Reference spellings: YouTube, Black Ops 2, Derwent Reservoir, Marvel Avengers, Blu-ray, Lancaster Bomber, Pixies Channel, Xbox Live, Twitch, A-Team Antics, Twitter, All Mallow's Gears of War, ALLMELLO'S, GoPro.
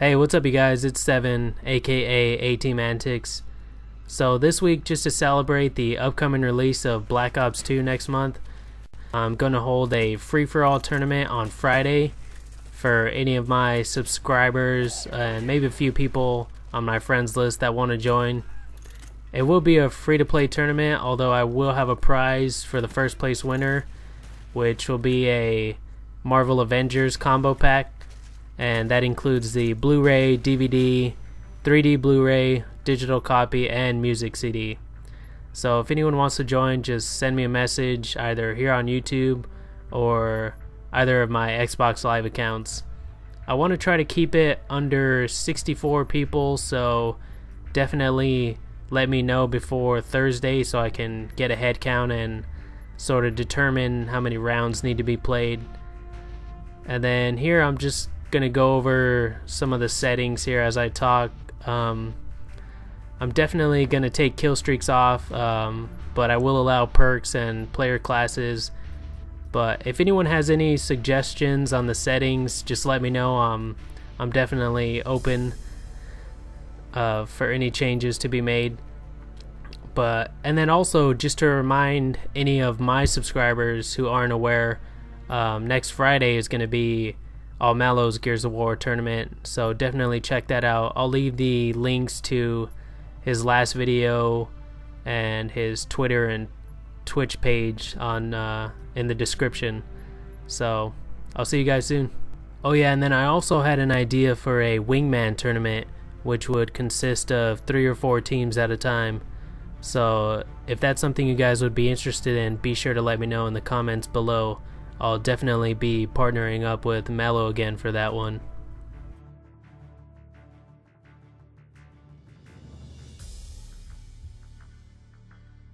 Hey, what's up you guys, it's Seven, aka A-Team Antics. So this week, just to celebrate the upcoming release of Black Ops 2 next month, I'm going to hold a free-for-all tournament on Friday for any of my subscribers and maybe a few people on my friends list that want to join. It will be a free-to-play tournament, although I will have a prize for the first place winner, which will be a Marvel Avengers combo pack, and that includes the Blu-ray, DVD, 3D Blu-ray, digital copy, and music CD. So if anyone wants to join, just send me a message either here on YouTube or either of my Xbox Live accounts. I want to try to keep it under 64 people, so definitely let me know before Thursday so I can get a head count and sort of determine how many rounds need to be played. And then here I'm just going to go over some of the settings here as I talk. I'm definitely going to take kill streaks off, but I will allow perks and player classes. But if anyone has any suggestions on the settings, just let me know. I'm definitely open for any changes to be made. And then also, just to remind any of my subscribers who aren't aware, next Friday is going to be All Mallow's Gears of War tournament, so definitely check that out. I'll leave the links to his last video and his Twitter and Twitch page on in the description. So I'll see you guys soon. Oh yeah, and then I also had an idea for a wingman tournament, which would consist of 3 or 4 teams at a time. So if that's something you guys would be interested in, be sure to let me know in the comments below. I'll definitely be partnering up with Mallow again for that one.